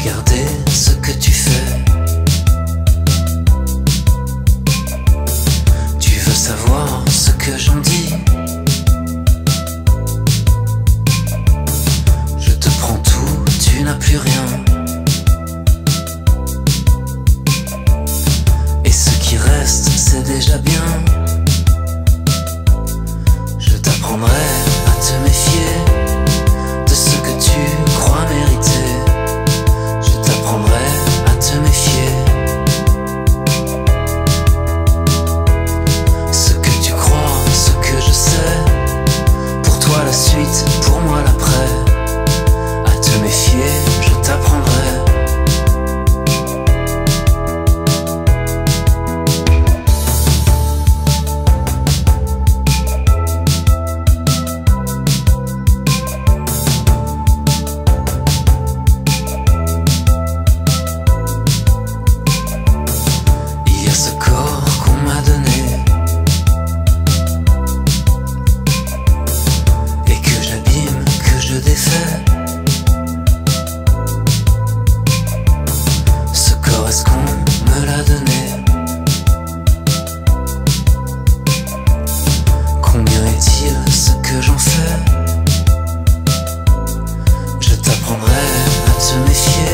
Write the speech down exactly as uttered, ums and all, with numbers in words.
regarder ce que tu fais. Tu veux savoir ce que j'en dis. Je te prends tout, tu n'as plus rien. Et ce qui reste, c'est déjà bien. Je t'apprendrai à te méfier de ce que tu crois mériter. Je t'apprendrai à te méfier. Ce que tu crois, ce que je sais, pour toi la suite, pour moi l'après. À te méfier, je t'apprendrai. Je t'apprendrai à te méfier.